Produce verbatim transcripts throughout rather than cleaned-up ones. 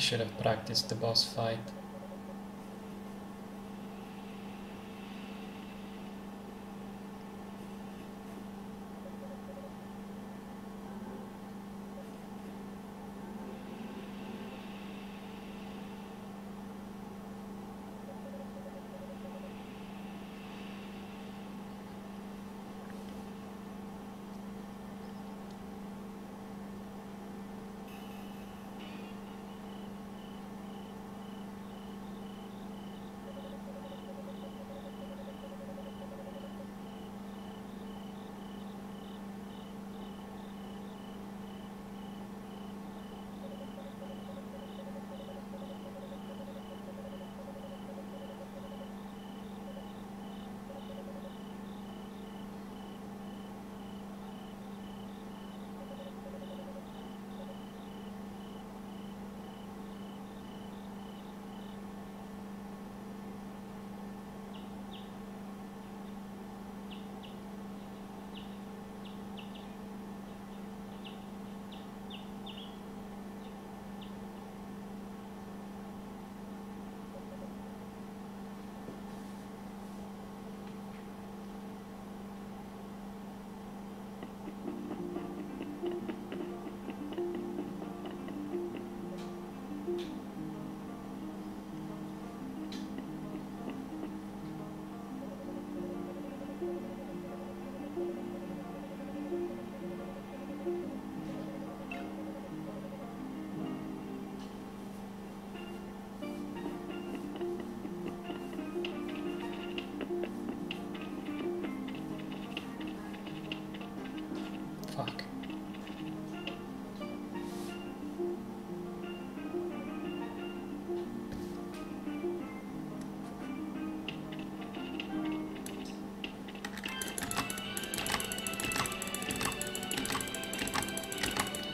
should have practiced the boss fight.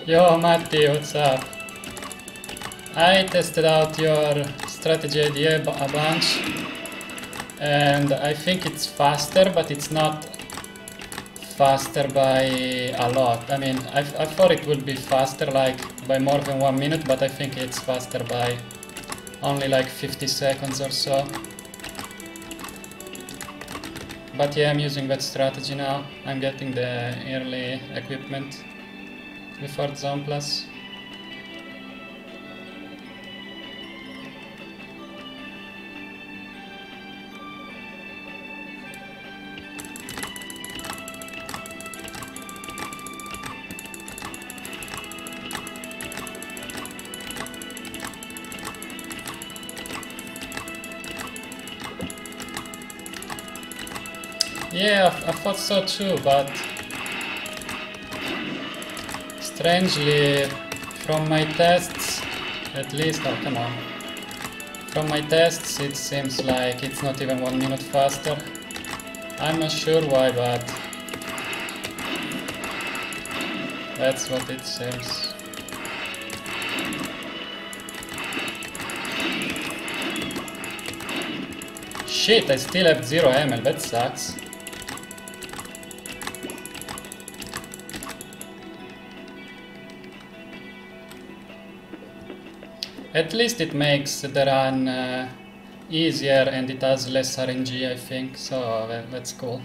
Yo Matti, what's up? I tested out your strategy idea a bunch and I think it's faster, but it's not faster by a lot. I mean, I, I thought it would be faster like by more than one minute, but I think it's faster by only like fifty seconds or so. But yeah, I'm using that strategy now. I'm getting the early equipment before Zomplus. Yeah, I, I thought so too, but strangely, from my tests, at least, oh come on, from my tests it seems like it's not even one minute faster. I'm not sure why, but that's what it seems. Shit, I still have zero M L, that sucks. At least it makes the run uh, easier and it has less R N G, I think, so uh, that's cool.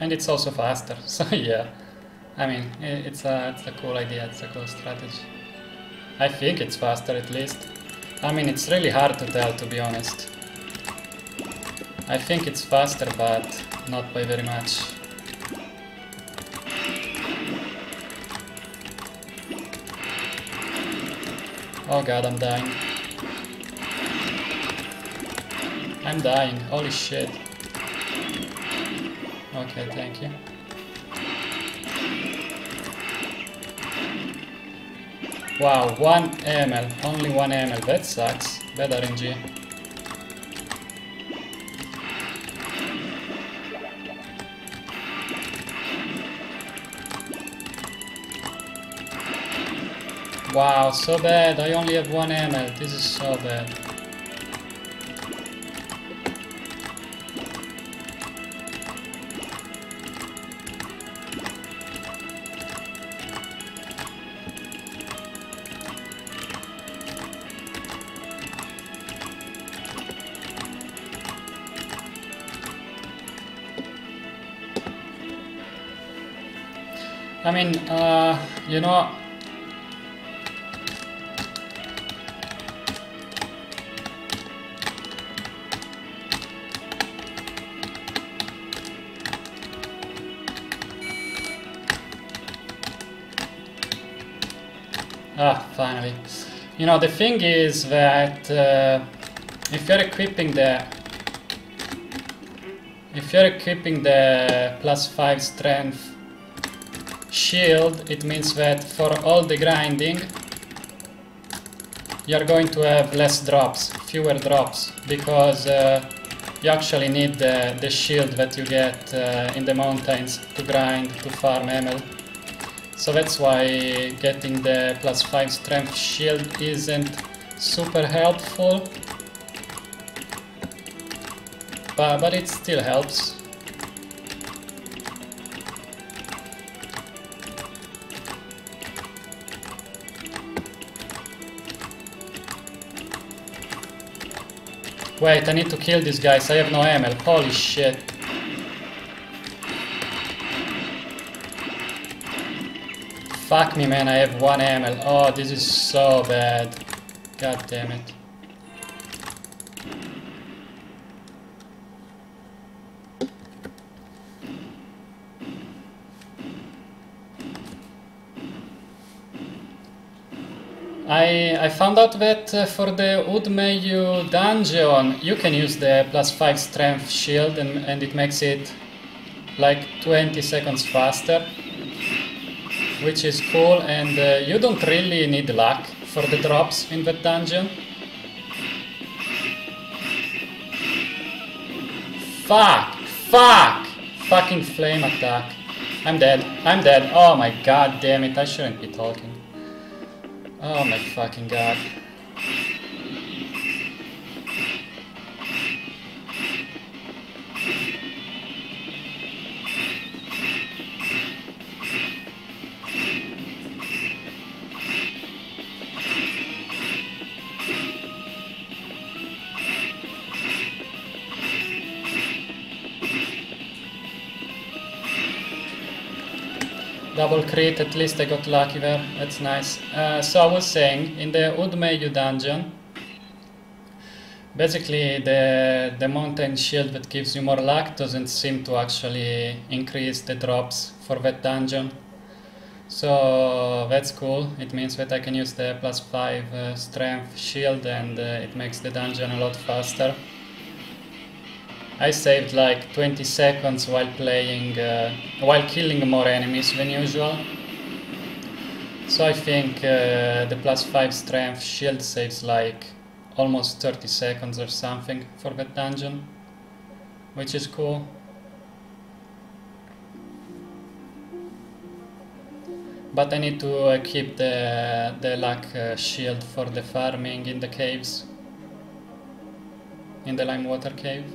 And it's also faster, so yeah. I mean, it's a, it's a cool idea, it's a cool strategy. I think it's faster at least. I mean, it's really hard to tell, to be honest. I think it's faster, but not by very much. Oh god, I'm dying. I'm dying, holy shit. Okay, thank you. Wow, one M L, only one M L, that sucks. Bad R N G. Wow, so bad, I only have one M L, this is so bad. I mean, uh, you know, ah, finally. You know, the thing is that uh, if you're equipping the if you're equipping the plus five strength shield, it means that for all the grinding you're going to have less drops, fewer drops, because uh, you actually need the, the shield that you get uh, in the mountains to grind, to farm M L. So that's why getting the plus five strength shield isn't super helpful, but, but it still helps. Wait, I need to kill these guys, I have no M L, holy shit. Fuck me, man, I have one M L, oh, this is so bad. God damn it. I, I found out that uh, for the Udmeiyu dungeon you can use the plus five strength shield and, and it makes it like twenty seconds faster, which is cool, and uh, you don't really need luck for the drops in that dungeon. Fuck! Fuck! Fucking flame attack. I'm dead. I'm dead. Oh my god damn it, I shouldn't be talking. Oh my fucking god. Double crit, at least I got lucky there, that's nice. Uh, so I was saying, in the Udmeiyu dungeon, basically the, the mountain shield that gives you more luck doesn't seem to actually increase the drops for that dungeon. So that's cool, it means that I can use the plus five uh, strength shield and uh, it makes the dungeon a lot faster. I saved like twenty seconds while playing, uh, while killing more enemies than usual. So I think uh, the plus five strength shield saves like almost thirty seconds or something for that dungeon, which is cool. But I need to uh, keep the, the luck uh, shield for the farming in the caves, in the Limewater Cave.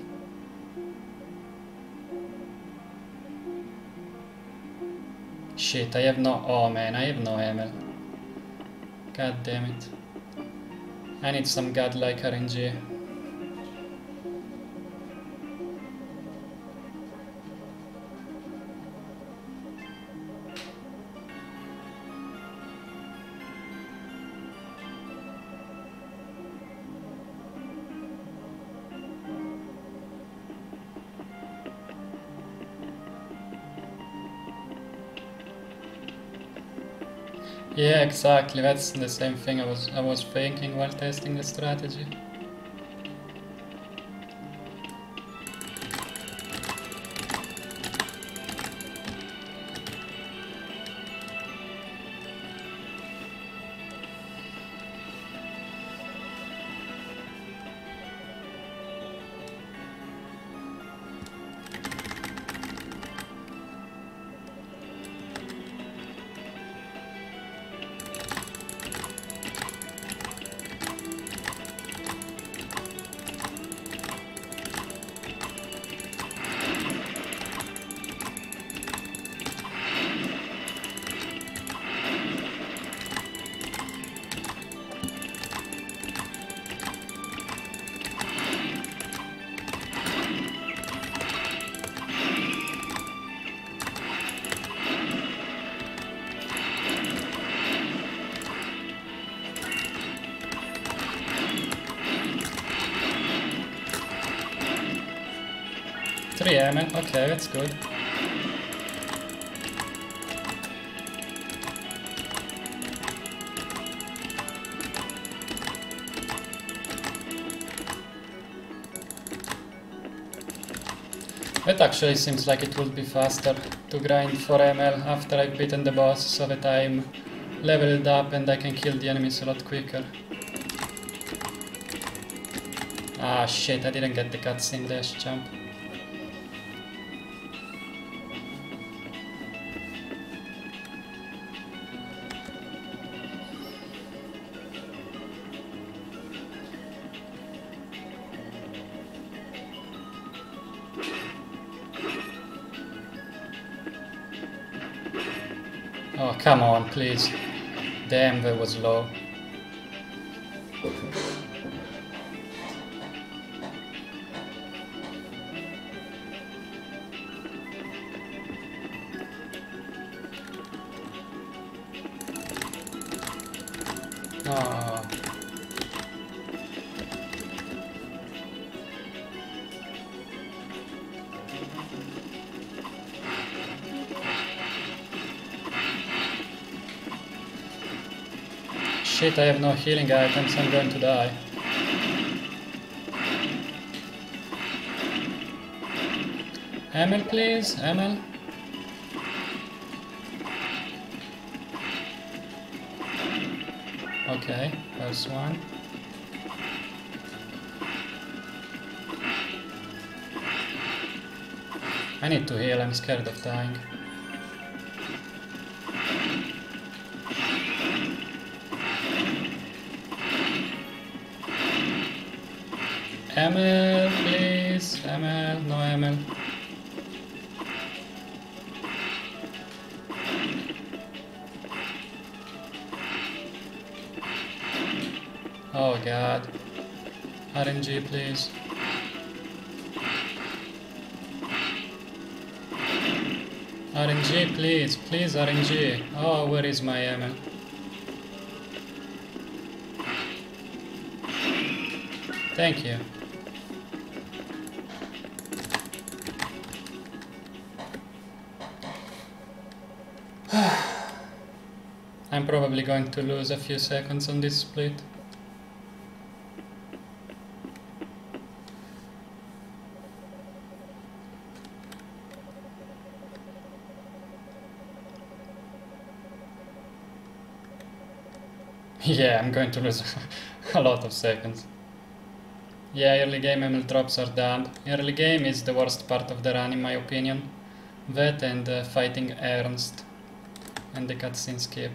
Shit, I have no... oh man, I have no M L. God damn it. I need some godlike R N G. Yeah, exactly, that's the same thing I was I was thinking while testing the strategy. three airmen, okay, that's good. That actually seems like it would be faster to grind four M L after I've beaten the boss, so that I'm leveled up and I can kill the enemies a lot quicker. Ah shit, I didn't get the cutscene dash jump. Oh, come on, please. Damn, that was low. Shit, I have no healing items, I'm going to die. Emil, please, Emil. Okay, there's one. I need to heal, I'm scared of dying. M L, please, M L, no M L. Oh god. R N G, please. R N G, please, please R N G. Oh, where is my M L? Thank you. I'm probably going to lose a few seconds on this split. Yeah, I'm going to lose a lot of seconds. Yeah, early game M L drops are dumb. Early game is the worst part of the run in my opinion. That and uh, fighting Ernst. And the cutscene skip.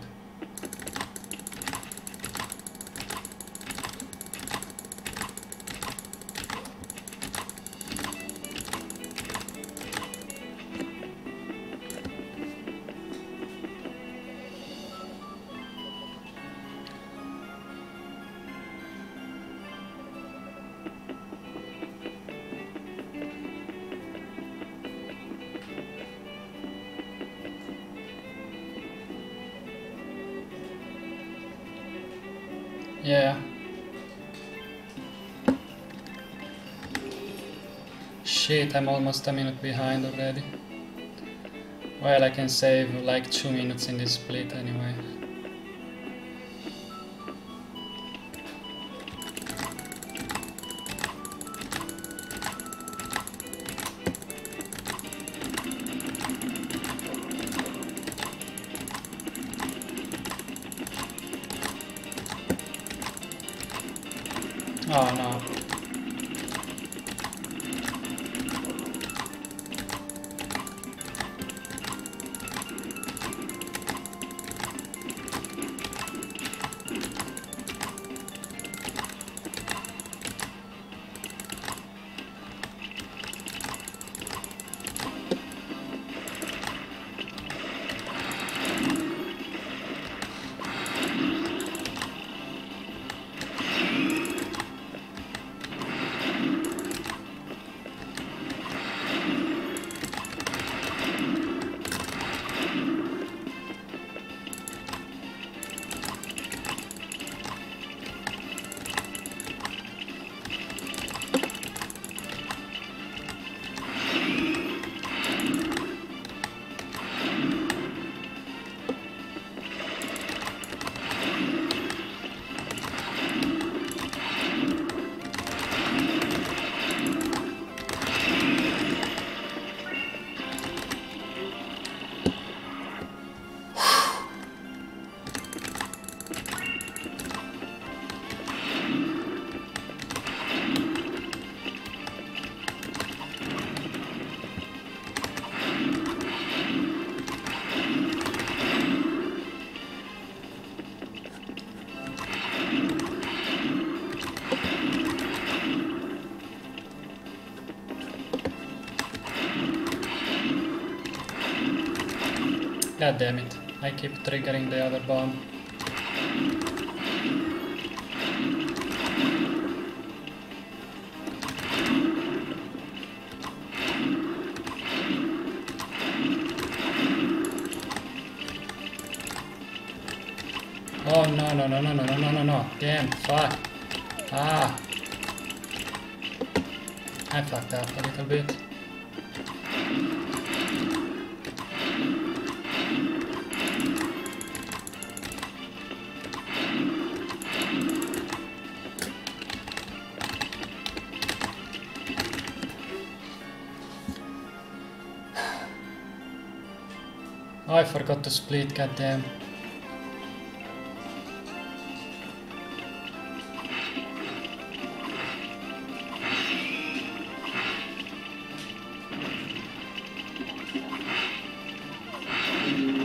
Yeah. Shit, I'm almost a minute behind already. Well, I can save like two minutes in this split anyway. Oh no. God damn it, I keep triggering the other bomb. Oh no no no no no no no no no, damn, fuck. Ah, I fucked up a little bit. Oh, I forgot to split, goddamn.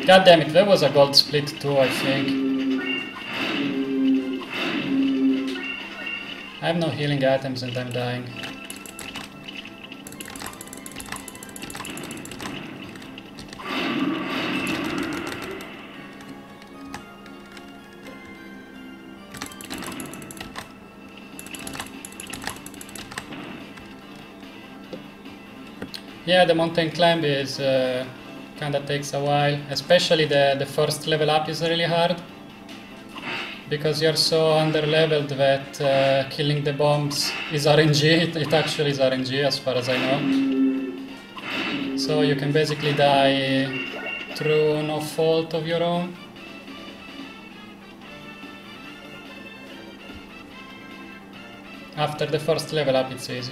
God damn it, there was a gold split too, I think. I have no healing items and I'm dying. Yeah, the mountain climb is... Uh, kinda takes a while, especially the, the first level up is really hard because you're so under leveled that uh, killing the bombs is R N G, it, it actually is R N G as far as I know, so you can basically die through no fault of your own. After the first level up it's easy.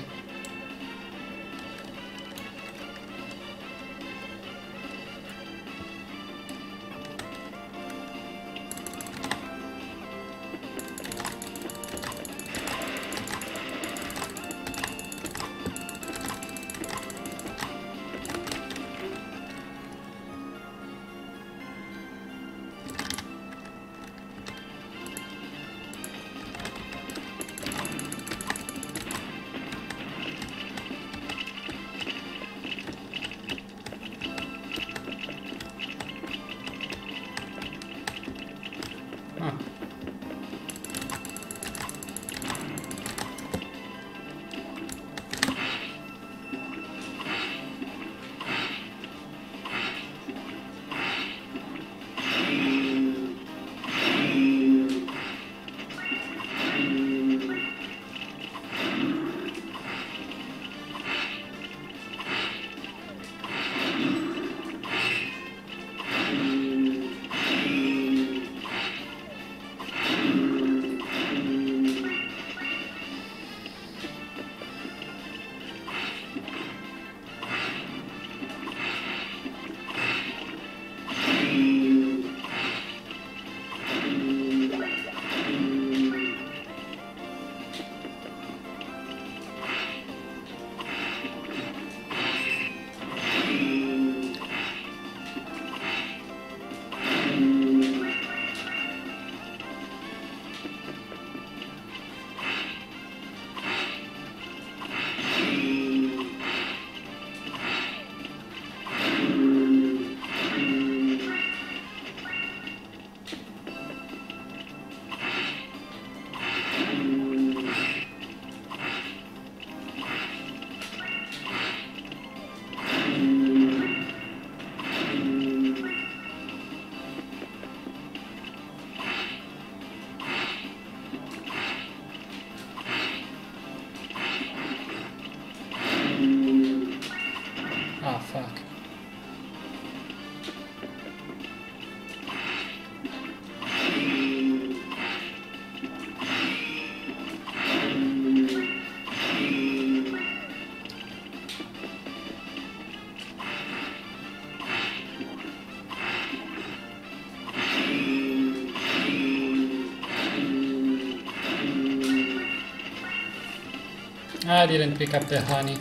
I didn't pick up the honey.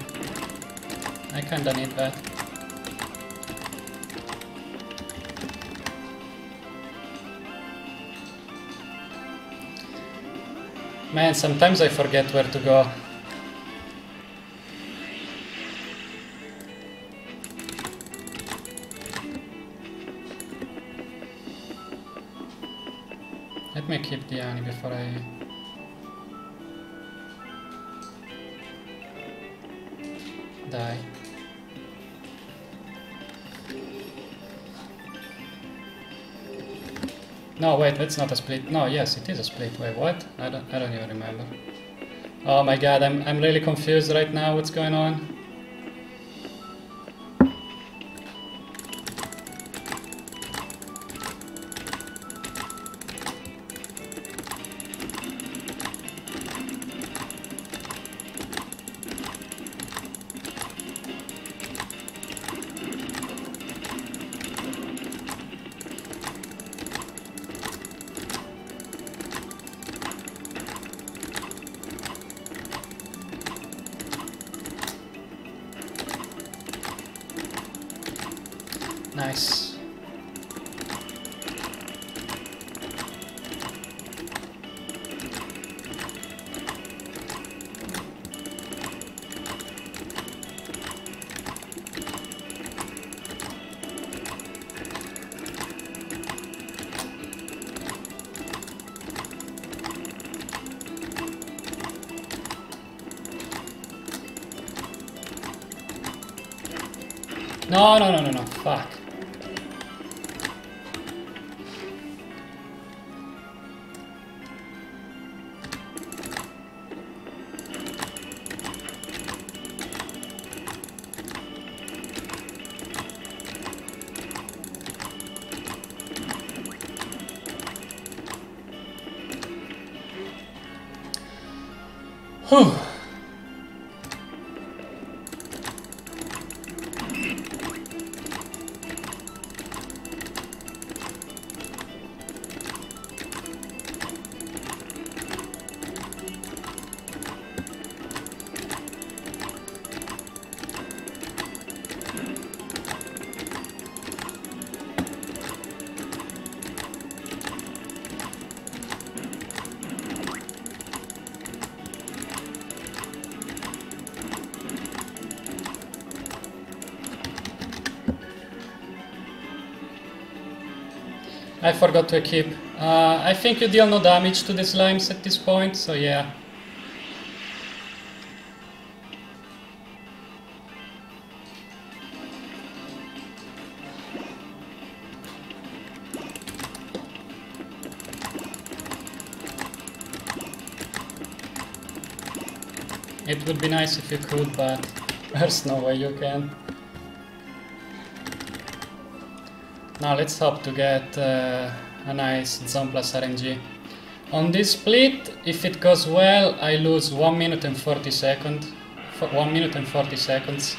I kinda need that. Man, sometimes I forget where to go. Italiani per fare... Dai. No, wait, it's not a split. No, yes, it is a split. Wait, what? I don't, I don't even remember. Oh my god, I'm, I'm really confused right now. What's going on? Nice. No, no, no, no, no. Fuck. Whew. I forgot to equip. Uh, I think you deal no damage to the slimes at this point, so yeah. It would be nice if you could, but there's no way you can. Now let's hope to get uh, a nice Zomplus R N G. On this split, if it goes well, I lose one minute and forty seconds. For one minute and forty seconds.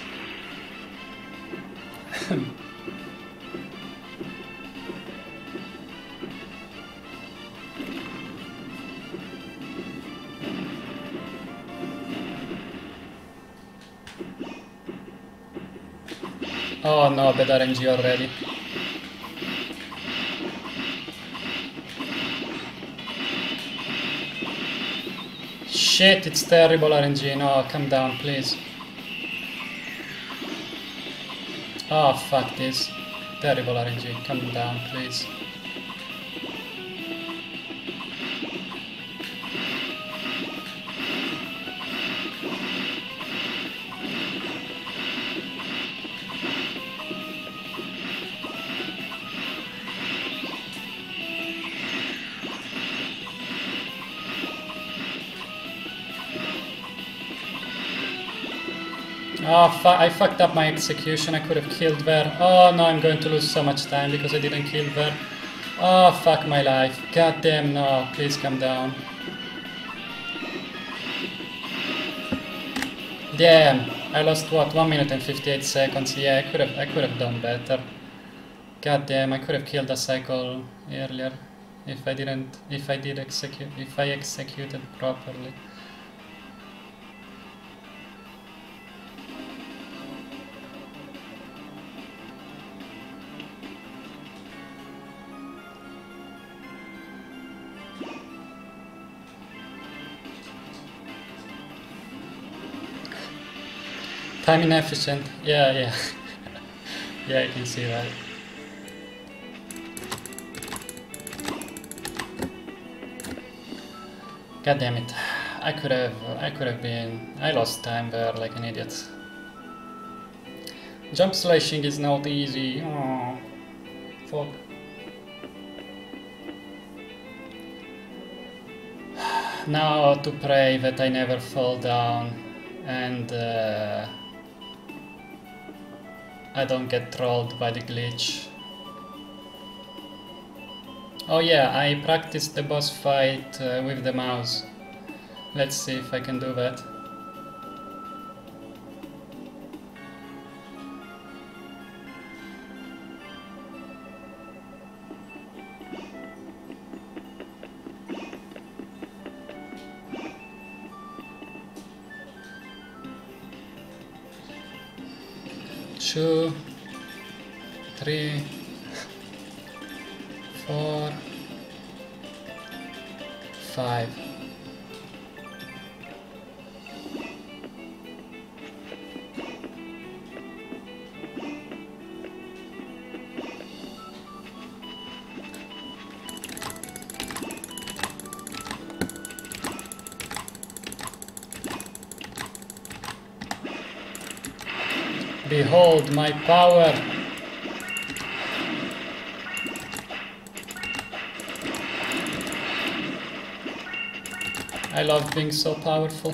Oh no, bad R N G already. Shit, it's terrible R N G, no, come down, please. Oh, fuck this. Terrible R N G, come down, please. Oh, fu I fucked up my execution, I could have killed Ver. Oh no, I'm going to lose so much time because I didn't kill Ver. Oh, fuck my life. God damn, no, please come down. Damn, I lost what, one minute and fifty-eight seconds? Yeah, I could have, I could have done better. God damn, I could have killed a cycle earlier if I didn't, if I did execute, if I executed properly. Time inefficient, yeah, yeah, yeah, I can see that. God damn it. I could have I could have been I lost time there like an idiot. Jump slashing is not easy. Oh fuck. Now to pray that I never fall down and uh, I don't get trolled by the glitch. Oh yeah, I practiced the boss fight uh, with the mouse. Let's see if I can do that. Two, three, four, five. Behold my power! I love being so powerful.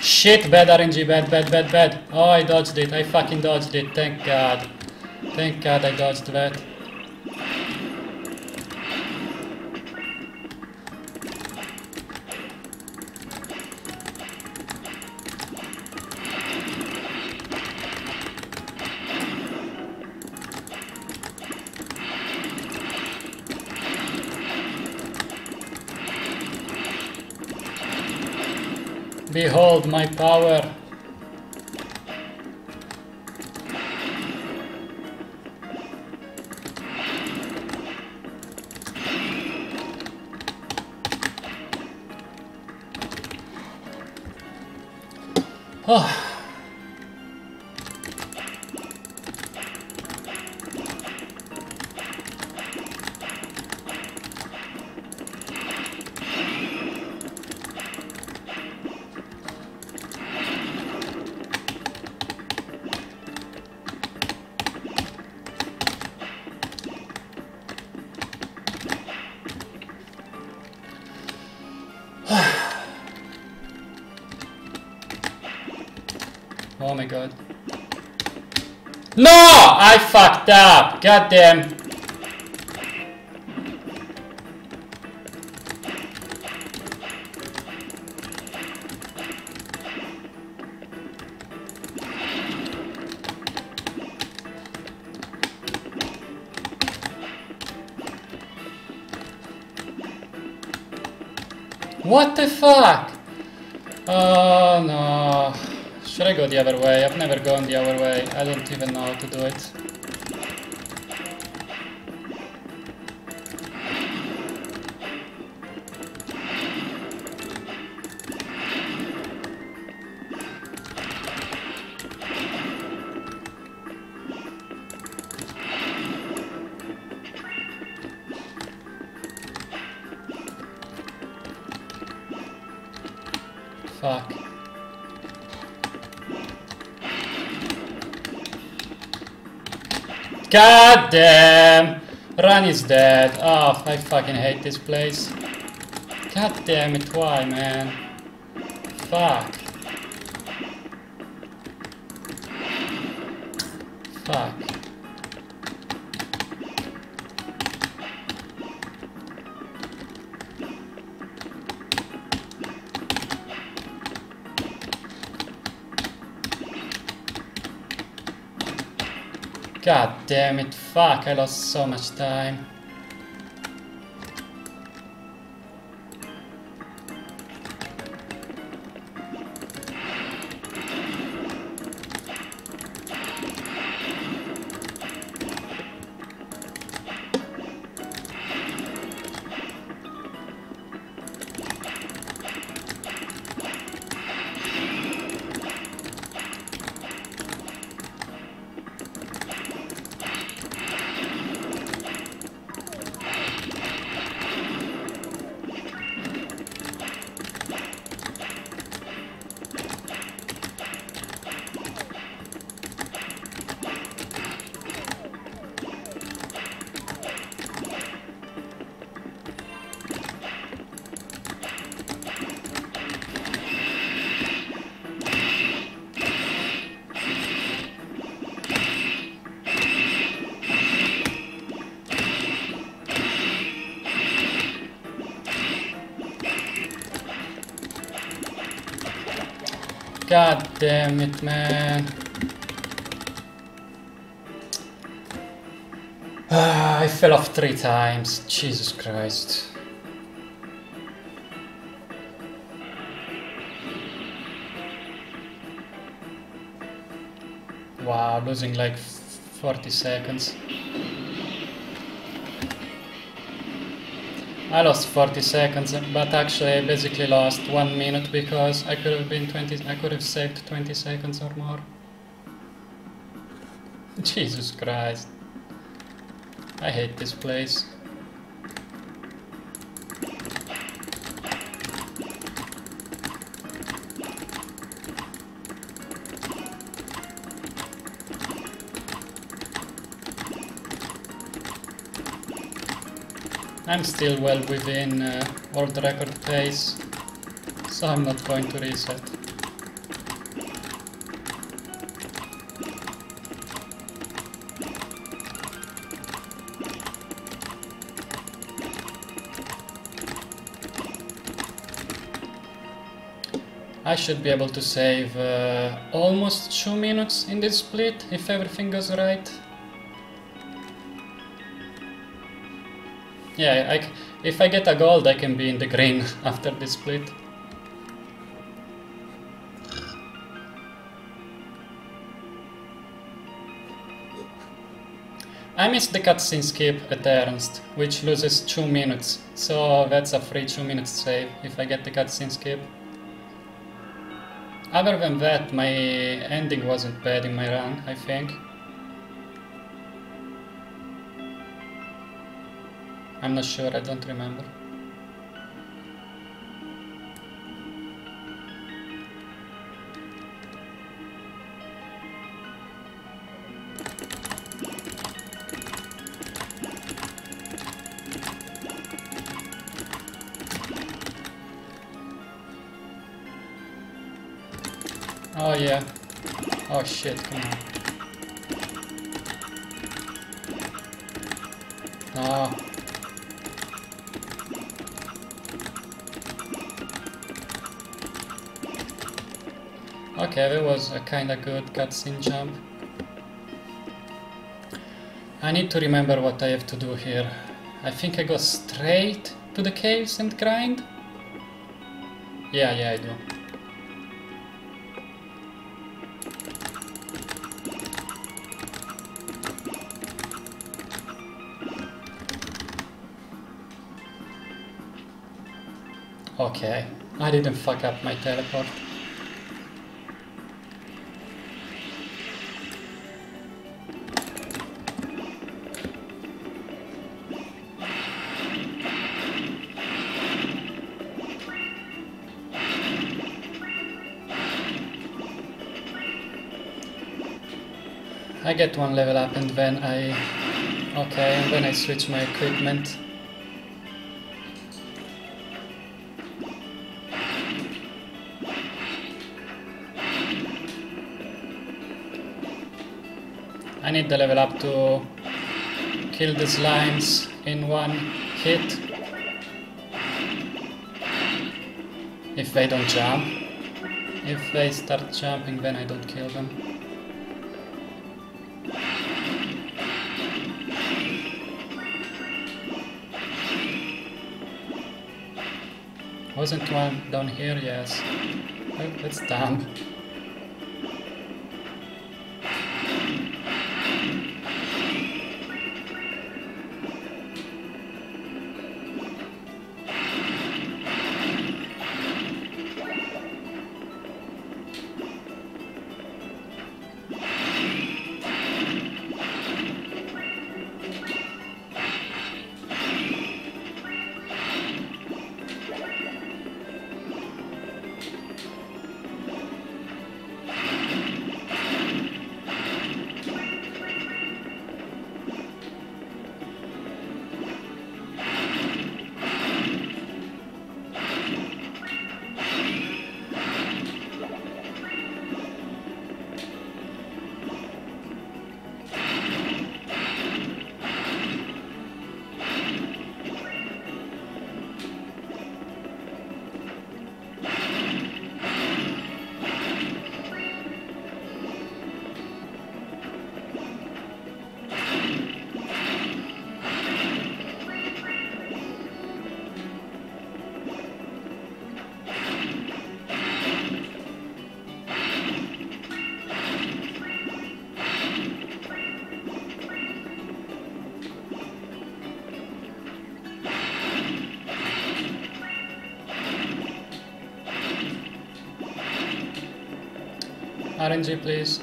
Shit, bad R N G, bad, bad, bad, bad. Oh, I dodged it, I fucking dodged it, thank God. Thank God I dodged that. Behold my power! Oh. Oh my god. No! I fucked up! God damn. What the fuck? Oh no. Should I go the other way? I've never gone the other way. I don't even know how to do it. Fuck. God damn! Rani's dead. Oh, I fucking hate this place. God damn it, why, man? Fuck. Fuck. God damn it, fuck, I lost so much time. God damn it, man. Ah, I fell off three times. Jesus Christ. Wow, losing like forty seconds. I lost forty seconds, but actually I basically lost one minute because I could have been twenty. I could have saved twenty seconds or more. Jesus Christ! I hate this place. I'm still well within uh, world record pace, so I'm not going to reset. I should be able to save uh, almost two minutes in this split if everything goes right. Yeah, I c if I get a gold, I can be in the green after this split. I missed the cutscene skip at Ernst, which loses two minutes, so that's a free two minutes save if I get the cutscene skip. Other than that, my ending wasn't bad in my run, I think. I'm not sure, I don't remember. Oh yeah. Oh shit, come on. Oh. Okay, that was a kinda good cutscene jump. I need to remember what I have to do here. I think I go straight to the caves and grind? Yeah, yeah, I do. Okay, I didn't fuck up my teleport. I get one level up and then I... Okay, and then I switch my equipment. I need the level up to kill the slimes in one hit. If they don't jump. If they start jumping, then I don't kill them. Wasn't one down here? Yes. Let's dump. R N G, please.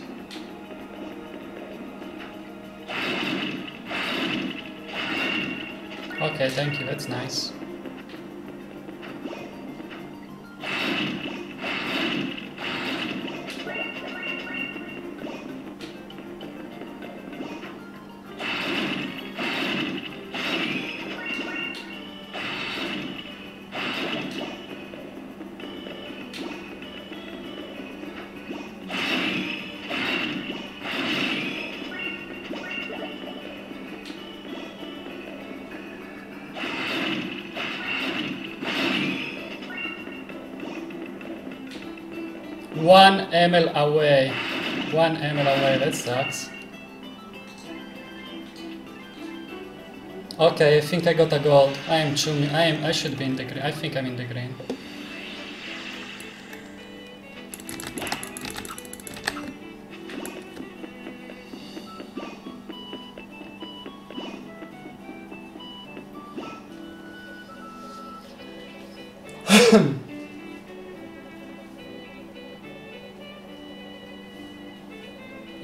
Okay, thank you, that's nice. one M L away, one M L away, that sucks. Okay, I think I got a gold. I am chewing, I am, I should be in the green, I think I'm in the green.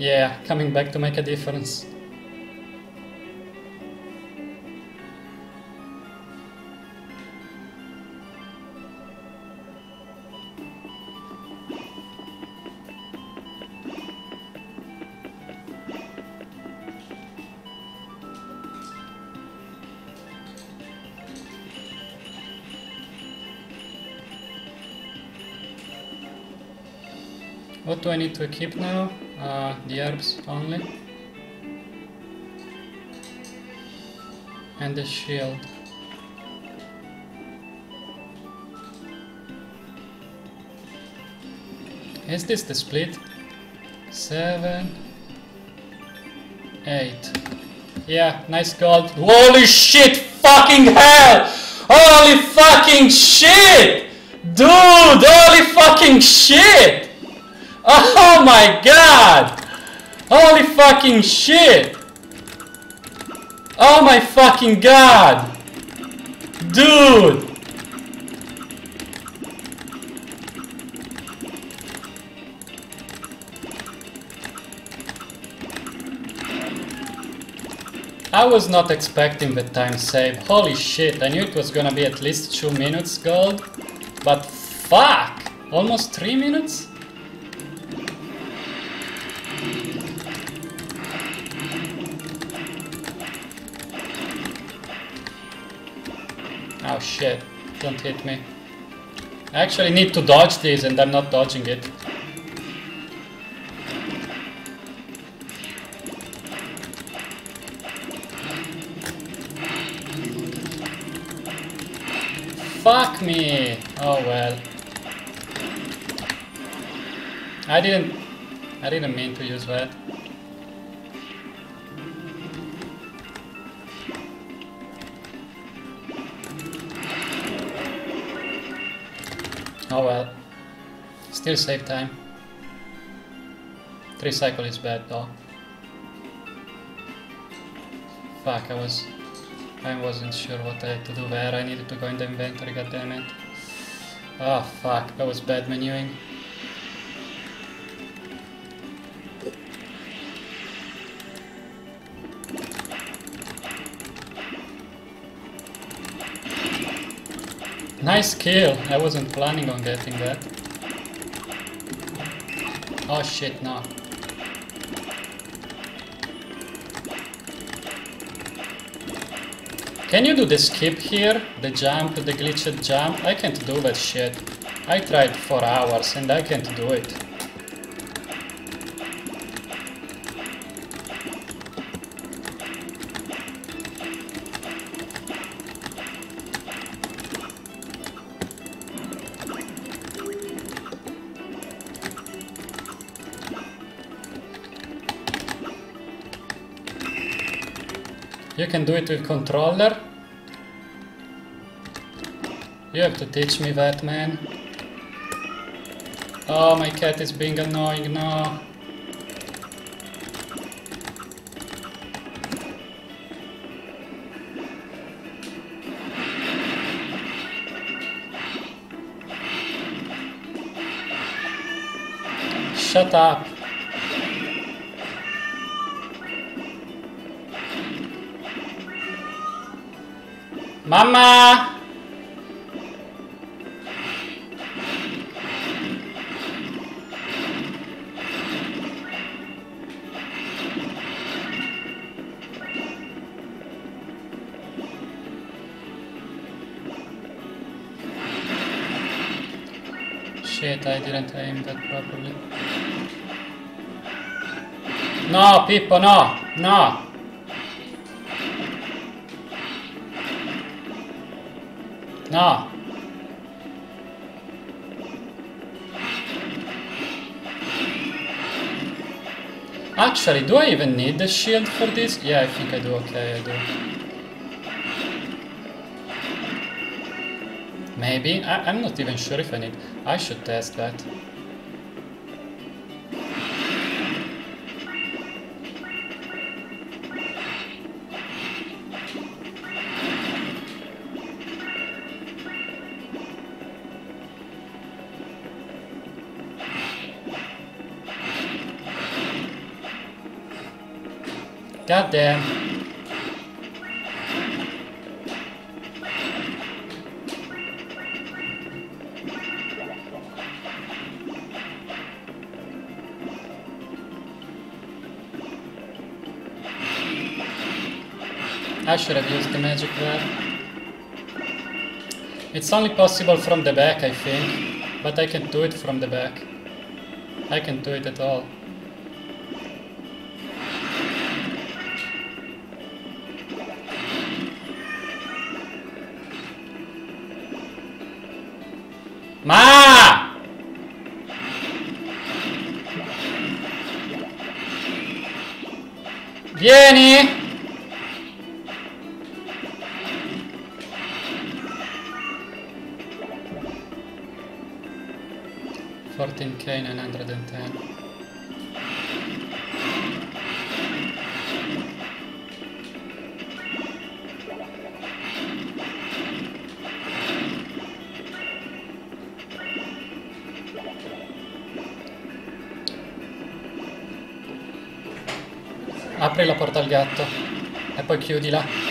Yeah, coming back to make a difference. What do I need to equip now? Uh, the herbs only and the shield. Is this the split? seven, eight. Yeah, nice gold. Holy shit, fucking hell! Holy fucking shit! Dude, holy fucking shit! Oh my god! Holy fucking shit! Oh my fucking god! Dude! I was not expecting the time save. Holy shit, I knew it was gonna be at least two minutes gold. But fuck! Almost three minutes? Oh shit, don't hit me. I actually need to dodge these and I'm not dodging it. Fuck me! Oh well. I didn't... I didn't mean to use that. Oh well. Still save time. Three cycle is bad though. Fuck, I was... I wasn't sure what I had to do there. I needed to go in the inventory, goddammit. Oh fuck, that was bad menuing. Nice kill! I wasn't planning on getting that. Oh shit, no. Can you do the skip here? The jump, the glitched jump? I can't do that shit. I tried for hours and I can't do it. You can do it with controller. You have to teach me that, man. Oh, my cat is being annoying, no. Shut up. Mama! Shit, I didn't aim that properly. No, Pippo, no! No! No. Actually, do I even need the shield for this? Yeah, I think I do. Okay, I do. Maybe. I I'm not even sure if I need... I should test that. God damn. I should have used the magic there. It's only possible from the back, I think, but I can't do it from the back. I can't do it at all. Ma! Vieni! fourteen K, nine hundred ten. Apri la porta al gatto e poi chiudila.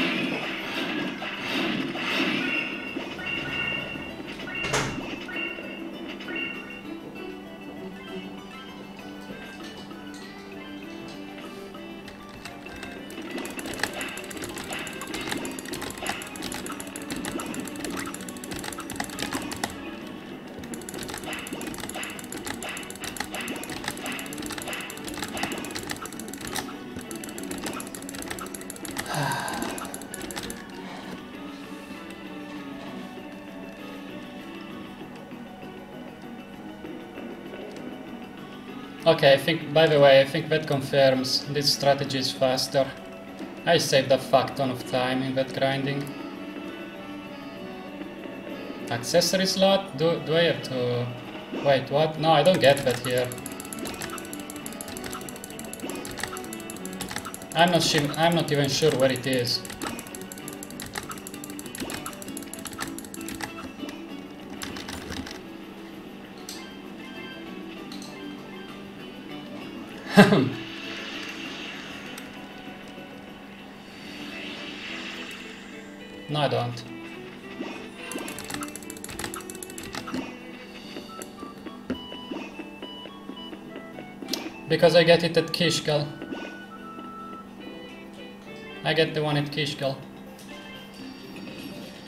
Okay, I think, by the way, I think that confirms this strategy is faster. I saved a fuck ton of time in that grinding. Accessory slot? Do, do I have to... Wait, what? No, I don't get that here. I'm not sure, I'm not even sure where it is. No, I don't. Because I get it at Kishgal. I get the one at Kishgal.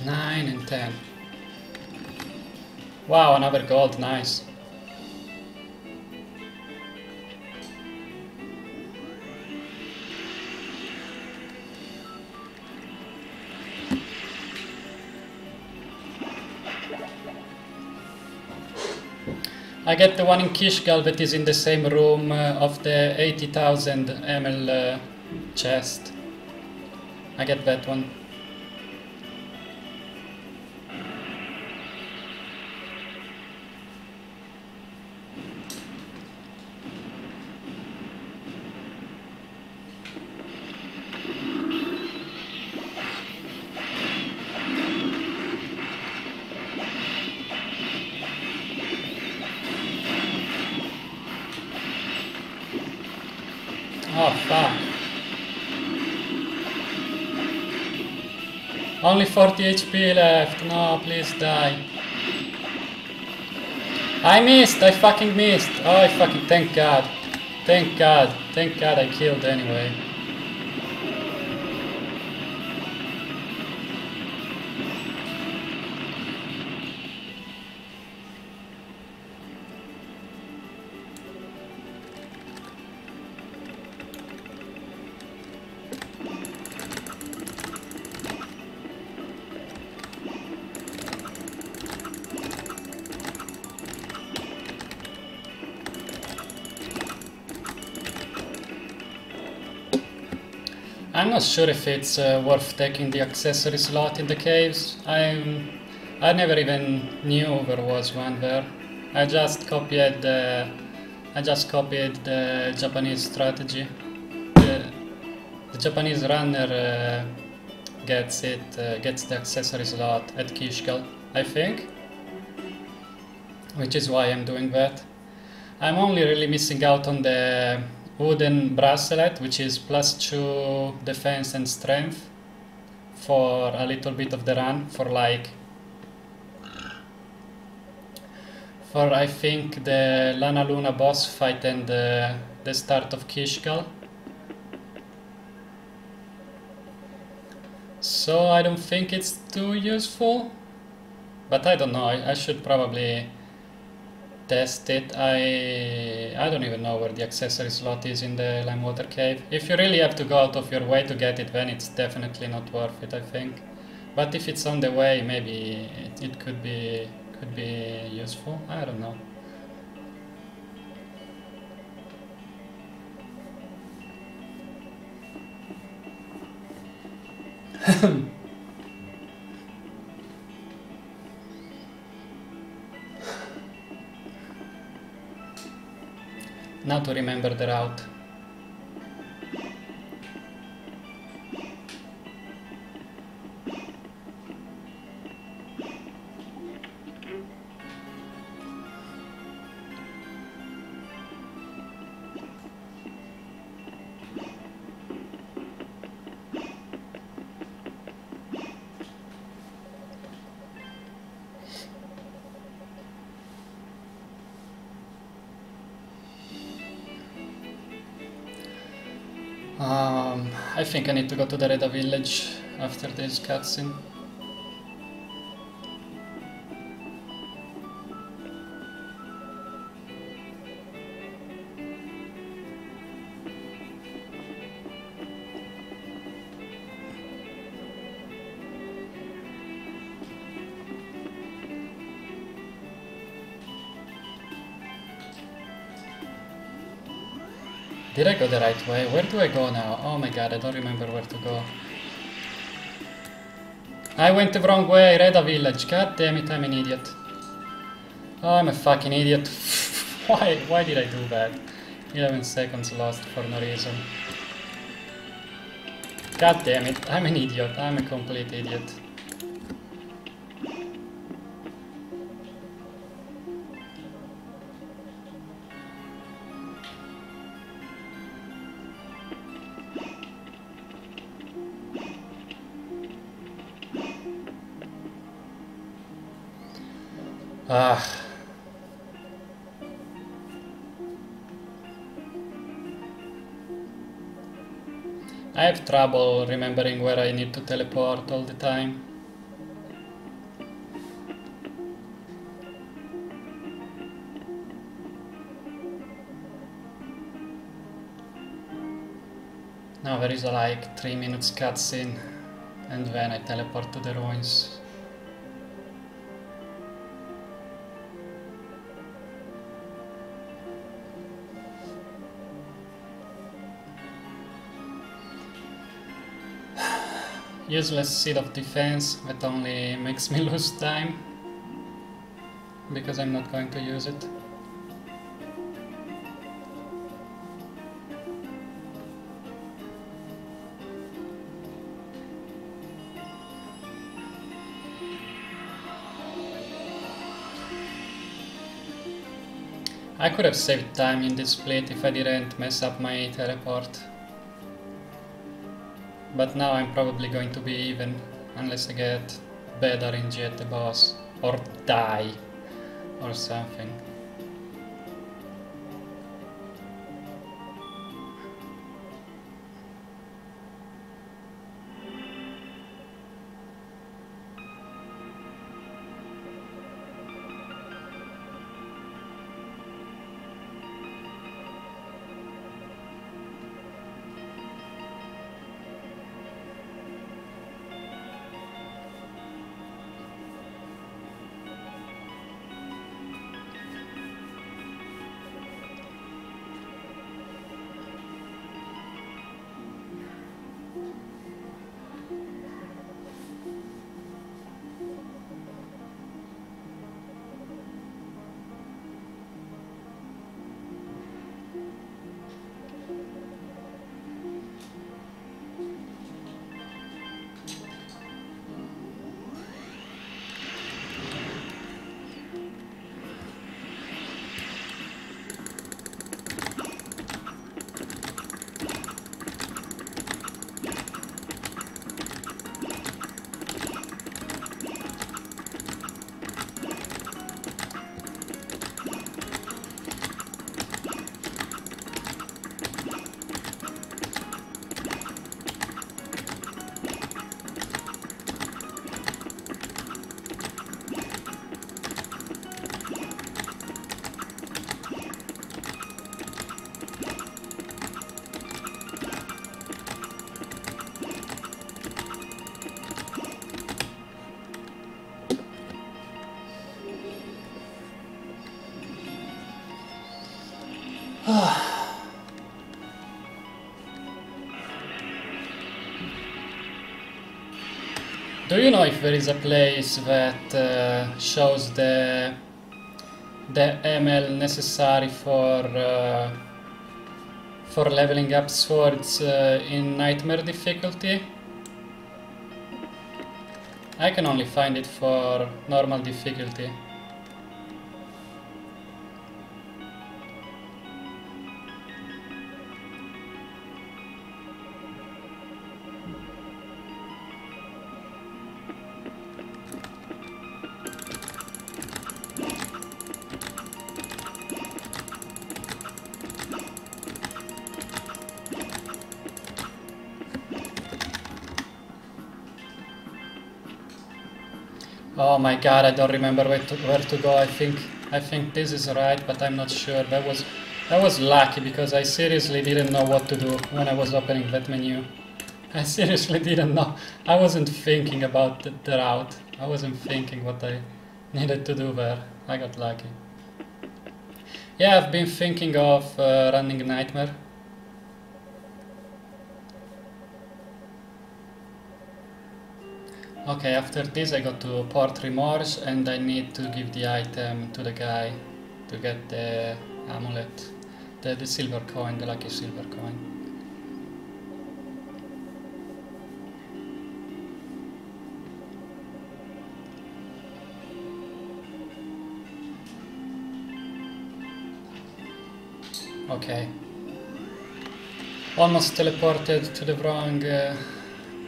Nine and ten. Wow, another gold, nice. I get the one in Kishgal that is in the same room uh, of the eighty thousand milliliter uh, chest. I get that one. Only forty H P left, no, please die. I missed, I fucking missed. Oh, I fucking, thank God. Thank God, thank God I killed anyway. I'm not sure if it's uh, worth taking the accessory slot in the caves. I'm, I never even knew there was one there. I just copied the, I just copied the Japanese strategy. The, the Japanese runner uh, gets it, uh, gets the accessory slot at Kishgal, I think. Which is why I'm doing that. I'm only really missing out on the wooden bracelet, which is plus two defense and strength for a little bit of the run, for like for I think the Lana Luna boss fight and the, the start of Kishgal. So I don't think it's too useful, but I don't know, I, I should probably test it. I I don't even know where the accessory slot is in the Limewater Cave. If you really have to go out of your way to get it, then it's definitely not worth it, I think. But if it's on the way, maybe it, it could be could be useful. I don't know. Now to remember the route. Um, I think I need to go to the Reda Village after this cutscene. Did I go the right way? Where do I go now? Oh my god, I don't remember where to go. I went the wrong way, Reda Village. God damn it, I'm an idiot. Oh, I'm a fucking idiot. Why? Why did I do that? eleven seconds lost for no reason. God damn it, I'm an idiot. I'm a complete idiot. Ah. I have trouble remembering where I need to teleport all the time. Now there is a, like three minutes cutscene and then I teleport to the ruins. Useless seed of defense that only makes me lose time because I'm not going to use it. I could have saved time in this split if I didn't mess up my teleport. But now I'm probably going to be even, unless I get bad R N G at the boss, or die, or something. Do you know if there is a place that uh, shows the the M L necessary for uh, for leveling up swords uh, in Nightmare difficulty? I can only find it for normal difficulty. Oh my god, I don't remember where to, where to go. I think I think this is right, but I'm not sure. That was that was lucky because I seriously didn't know what to do when I was opening that menu. I seriously didn't know. I wasn't thinking about the, the route. I wasn't thinking what I needed to do there. I got lucky. Yeah, I've been thinking of uh, running Nightmare. Okay, after this I go to Port Remorse and I need to give the item to the guy to get the amulet, the, the silver coin, the lucky silver coin. Okay. Almost teleported to the wrong uh,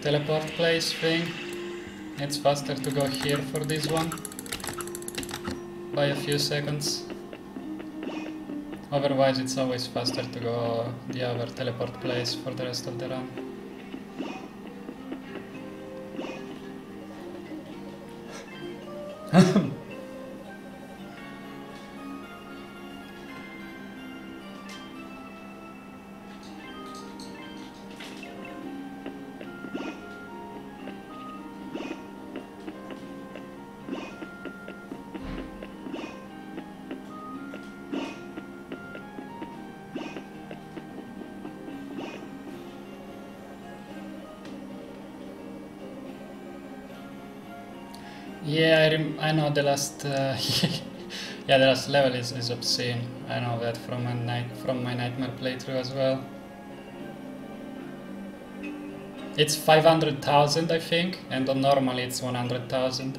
teleport place thing. It's faster to go here for this one. By a few seconds. Otherwise it's always faster to go the other teleport place for the rest of the run. I know the last, uh, yeah, the last level is, is obscene. I know that from my night from my nightmare playthrough as well. It's five hundred thousand, I think, and normally it's one hundred thousand.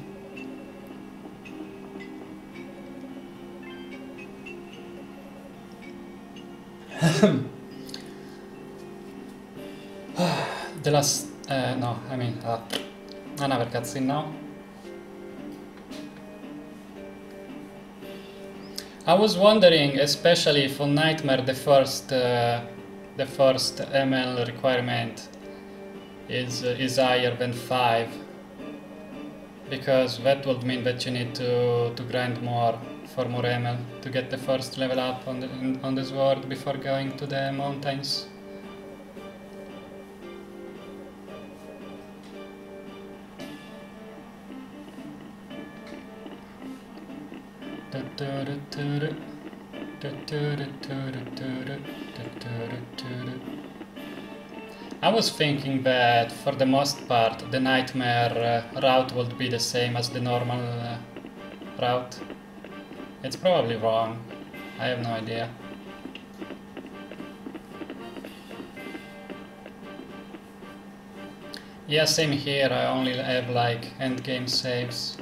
The last, uh, no, I mean, uh, another cutscene now. I was wondering, especially for Nightmare, the first, uh, the first M L requirement is uh, is higher than five, because that would mean that you need to to grind more for more M L to get the first level up on the, on this world before going to the mountains. I was thinking that for the most part the nightmare uh, route would be the same as the normal uh, route. It's probably wrong. I have no idea. Yeah, same here. I only have like endgame saves.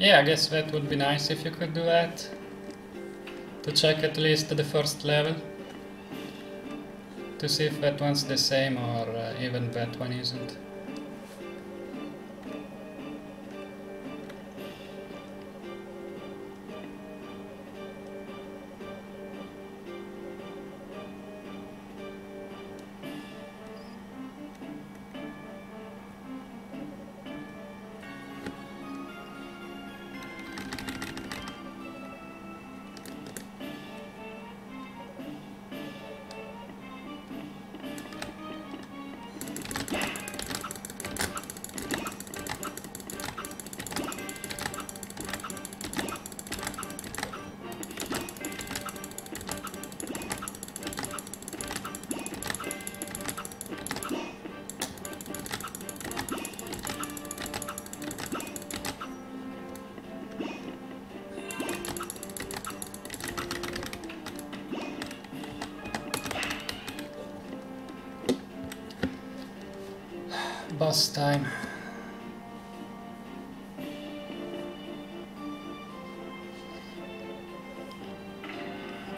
Yeah, I guess that would be nice if you could do that, to check at least the first level, to see if that one's the same or uh, even that one isn't. Boss time.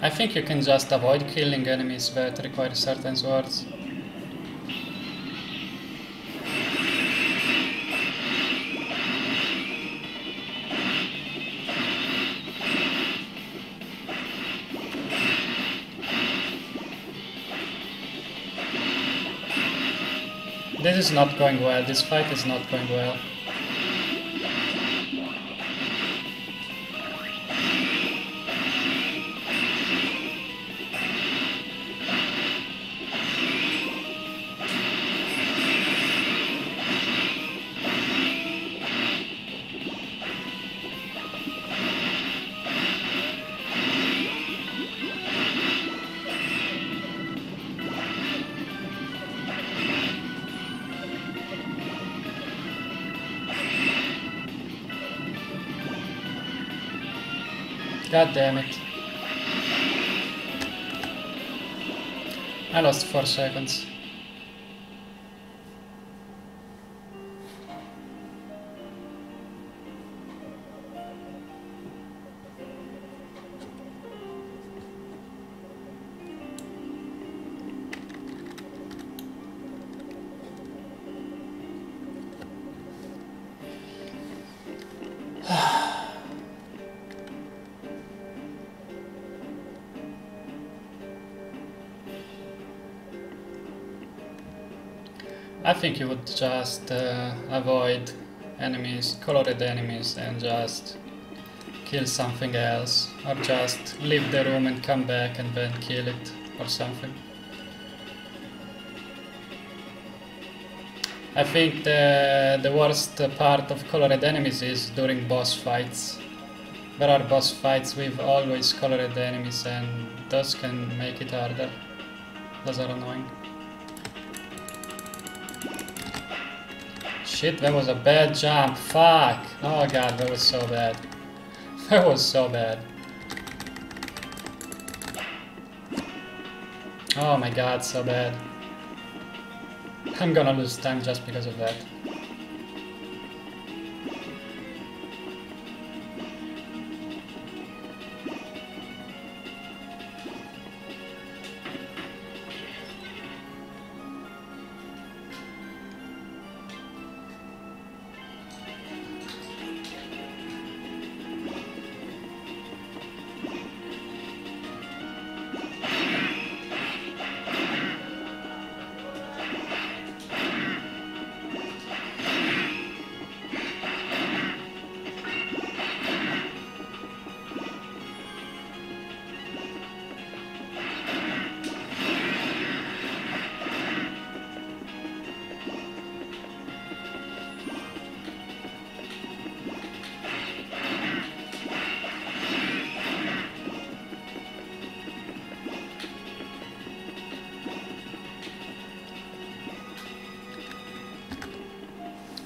I think you can just avoid killing enemies that require certain swords. This is not going well. This fight is not going well. God damn it. I lost four seconds. I think you would just uh, avoid enemies, colored enemies, and just kill something else, or just leave the room and come back and then kill it, or something. I think the, the worst part of colored enemies is during boss fights. There are boss fights with always colored enemies, and those can make it harder. Those are annoying. Shit, that was a bad jump. Fuck. Oh god, that was so bad. That was so bad. Oh my god, so bad. I'm gonna lose time just because of that.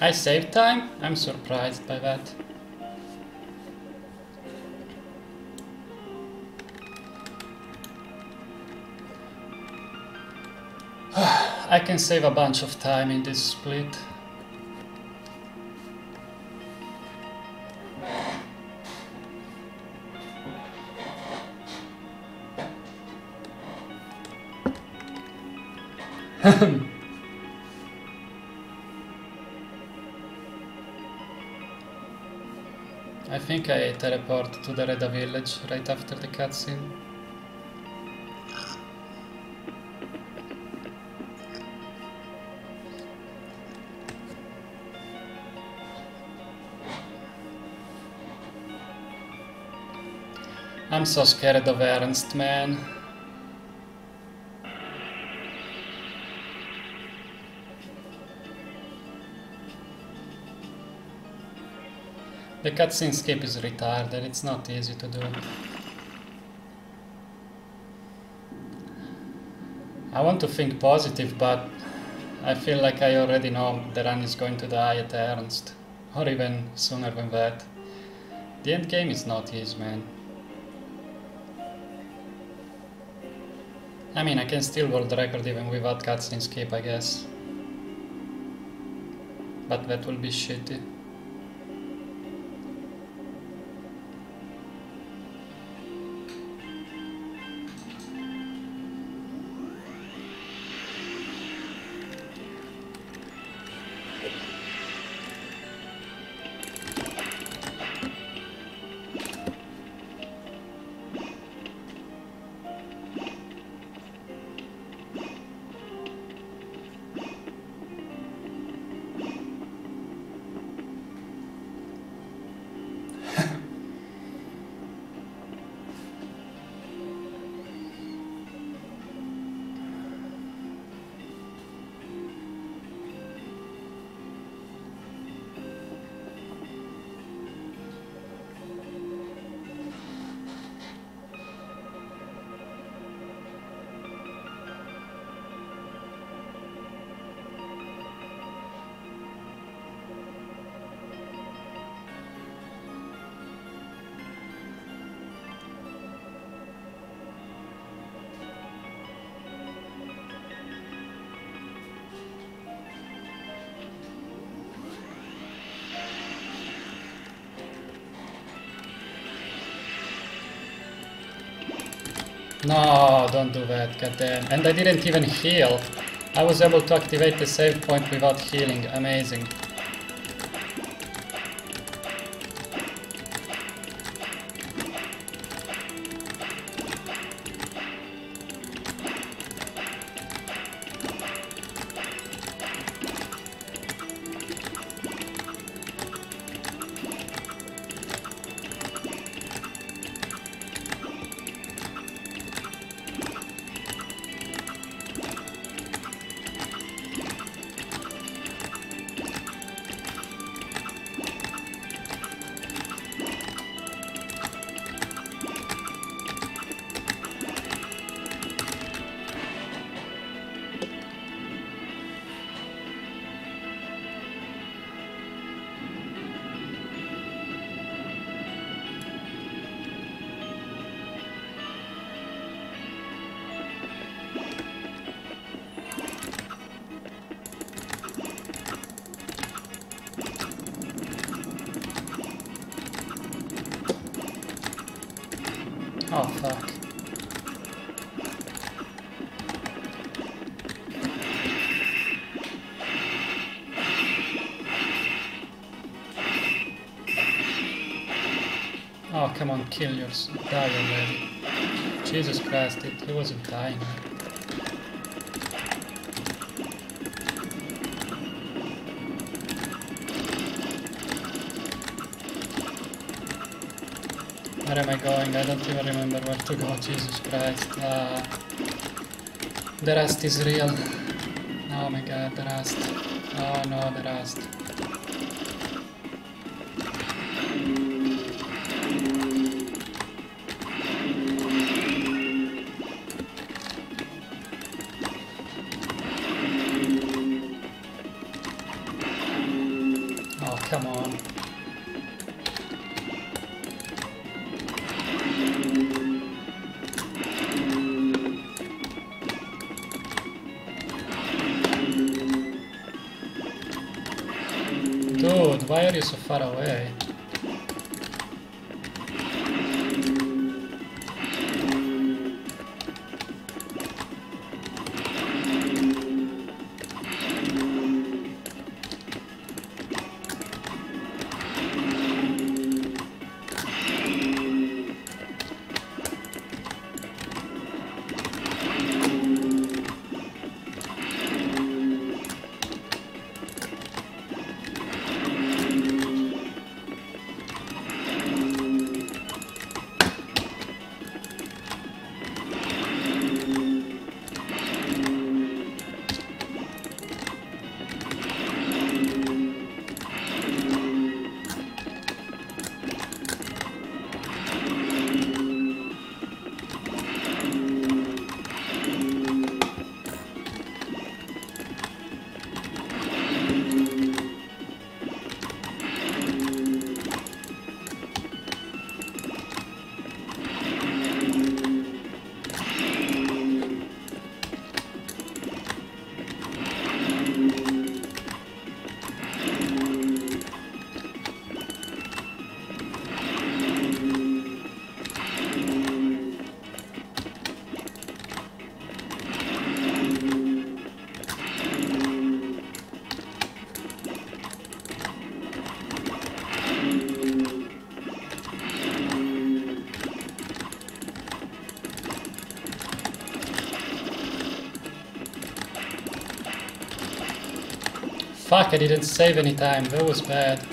I saved time? I'm surprised by that. I can save a bunch of time in this split. I think I teleport to the Reda Village right after the cutscene. I'm so scared of Ernst, man. The cutscene skip is retarded, it's not easy to do. I want to think positive, but I feel like I already know the Rani is going to die at Ernst, or even sooner than that. The end game is not easy, man. I mean, I can still world record even without cutscene skip, I guess. But that will be shitty. No, don't do that, goddamn. And I didn't even heal. I was able to activate the save point without healing. Amazing. Oh, fuck. Oh, come on, kill yourself. Die already. Jesus Christ, it, he wasn't dying. Where am I going? I don't even remember where to go, Jesus Christ. Uh, the rust is real. Oh my god, the rust. Oh no, the rust. Why are you so far away? Fuck, I didn't save any time, that was bad.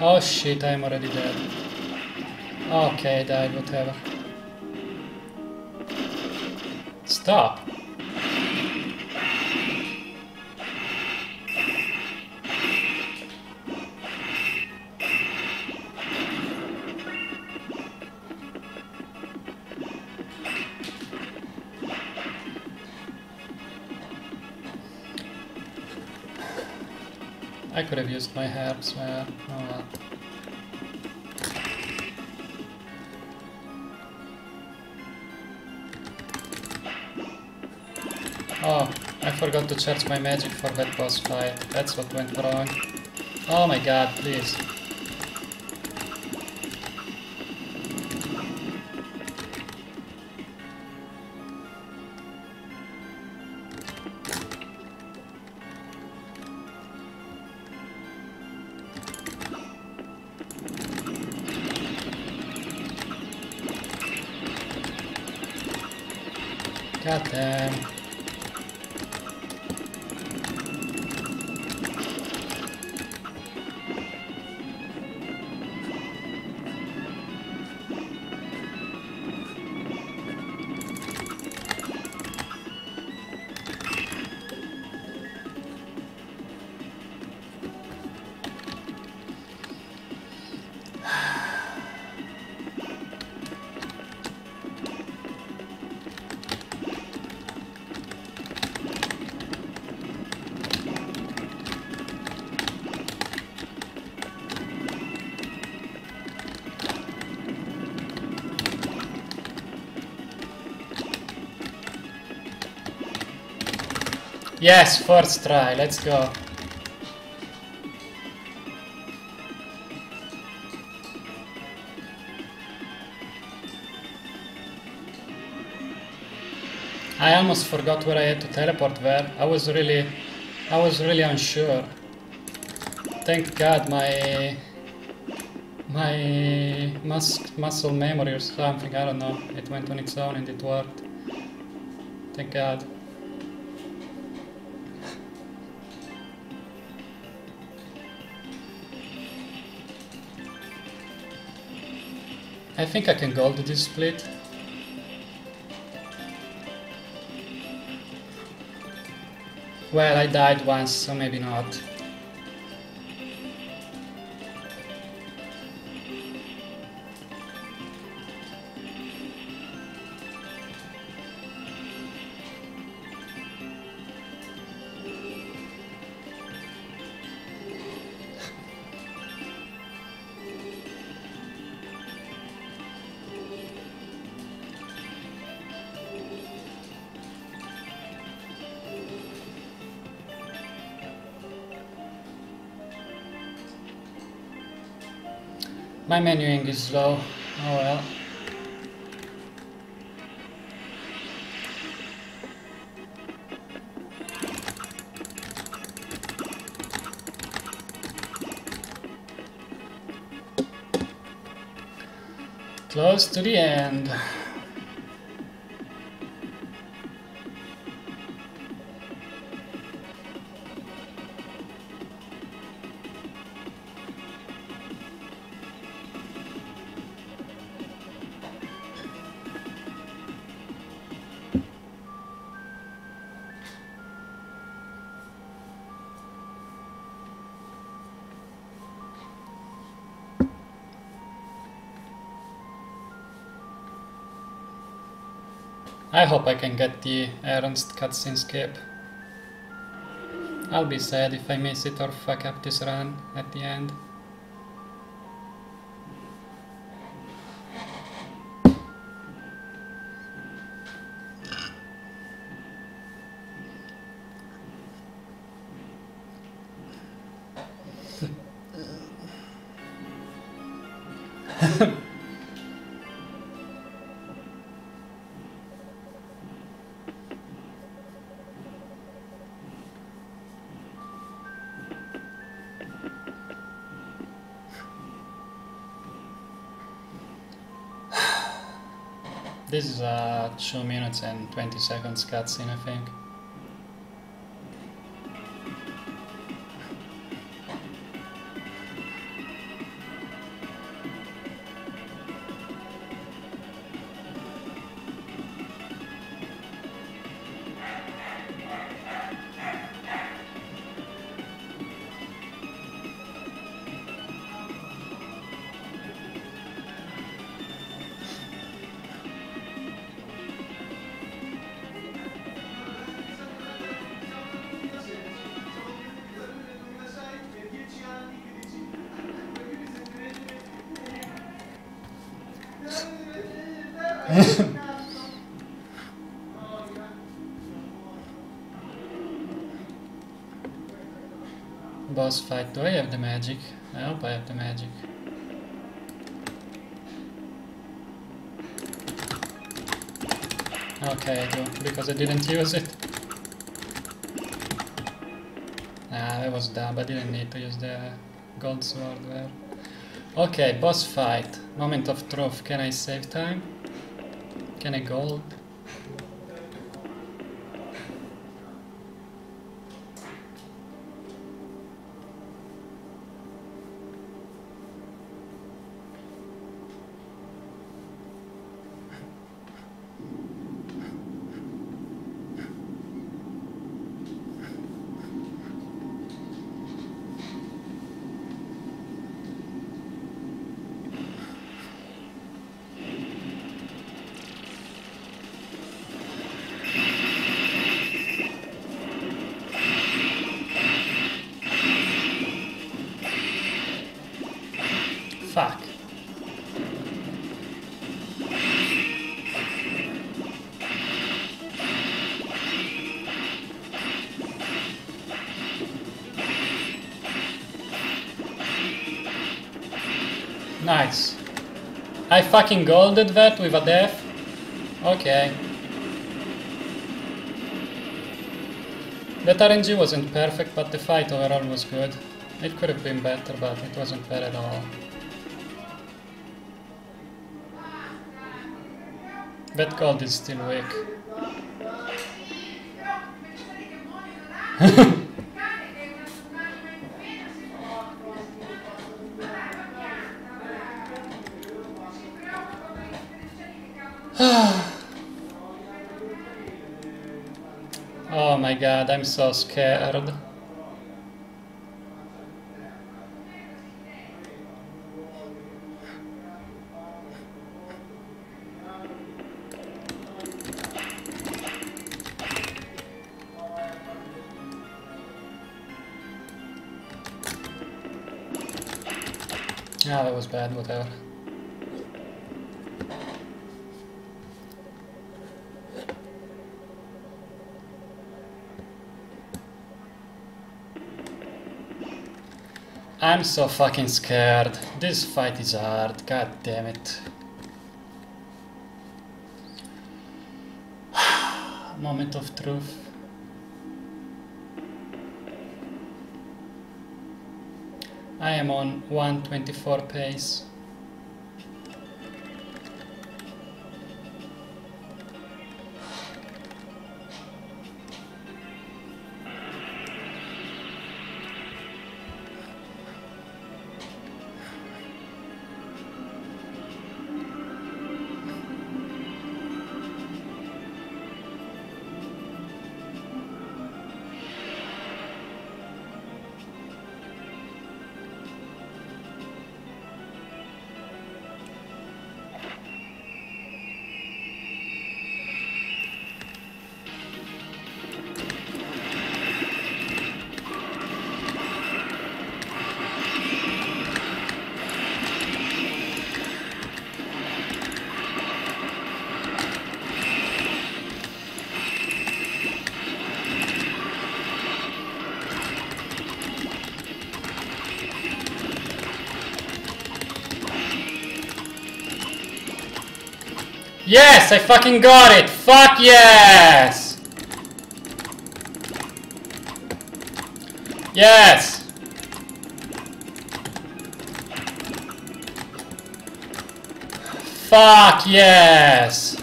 Oh shit, I'm already dead. Okay, I died, whatever. Stop! I could have used my herbs, well, oh well. Oh, I forgot to charge my magic for that boss fight. That's what went wrong. Oh my god, please. God damn. Yes, first try, let's go. I almost forgot where I had to teleport where. I was really I was really unsure. Thank God my my mus muscle memory or something, I don't know. It went on its own and it worked. Thank God. I think I can gold this split. Well, I died once, so maybe not. My menuing is low, oh well. Close to the end. I hope I can get the Ernst cutscene skip. I'll be sad if I miss it or fuck up this run at the end. This is a two minutes and twenty seconds cutscene, I think. boss fight. Do I have the magic? I hope I have the magic. Okay, I do, because I didn't use it. Nah, that was dumb, I didn't need to use the gold sword there. Okay, boss fight. Moment of truth. Can I save time? Can I gold? Nice. I fucking golded that with a death. Okay. That R N G wasn't perfect, but the fight overall was good. It could have been better, but it wasn't bad at all. That gold is still weak. Oh my god, I'm so scared. Ah, that was bad, whatever. I'm so fucking scared. This fight is hard, god damn it. Moment of truth. I am on one twenty-four pace. Yes, I fucking got it! Fuck yes! Yes! Fuck yes!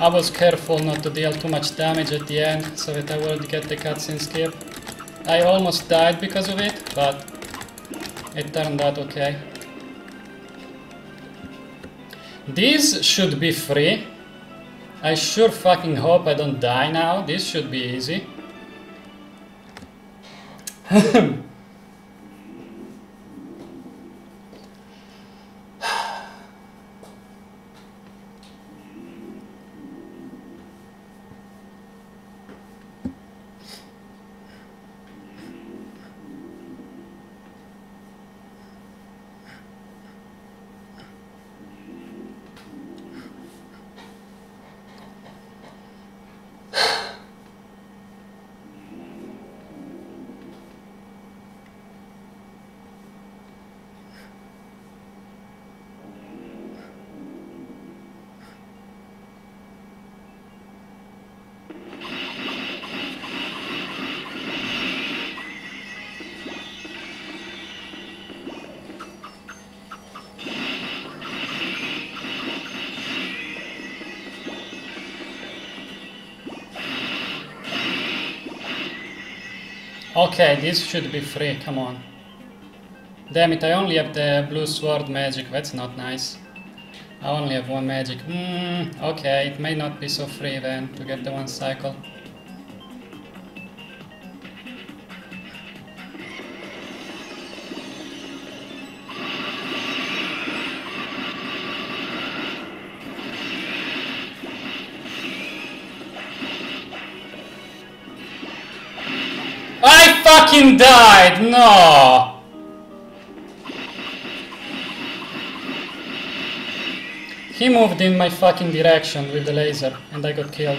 I was careful not to deal too much damage at the end so that I wouldn't get the cutscene skip. I almost died because of it, but it turned out okay. These should be free. I sure fucking hope I don't die now. This should be easy. Okay, this should be free, come on. Damn it, I only have the blue sword magic, that's not nice. I only have one magic. Mm, okay, it may not be so free then to get the one cycle. I fucking died! No! He moved in my fucking direction with the laser, and I got killed.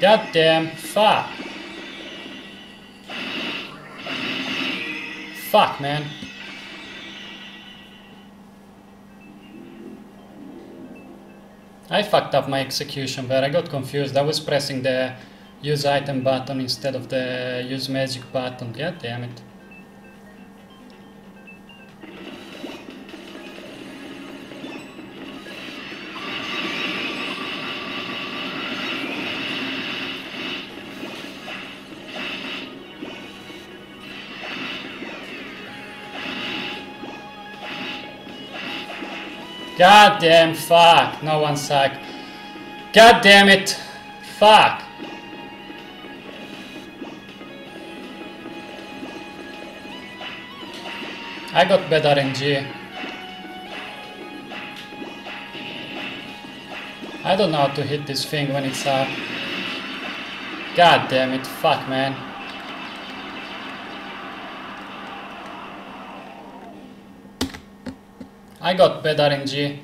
Goddamn, fuck. Fuck, man. I fucked up my execution there, I got confused, I was pressing the use item button instead of the use magic button, god damn it. God damn, fuck, no one suck. God damn it, fuck. I got bad R N G. I don't know how to hit this thing when it's up. God damn it, fuck, man. I got bad R N G.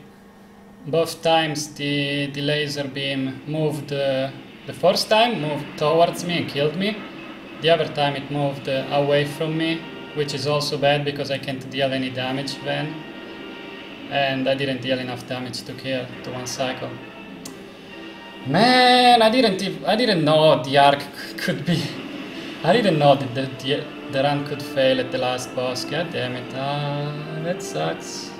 Both times the, the laser beam moved, uh, the first time moved towards me and killed me. The other time it moved uh, away from me, which is also bad because I can't deal any damage then. And I didn't deal enough damage to kill to one cycle. Man, I didn't, I didn't know the arc could be... I didn't know that the, the, the run could fail at the last boss, god damn it, uh, that sucks.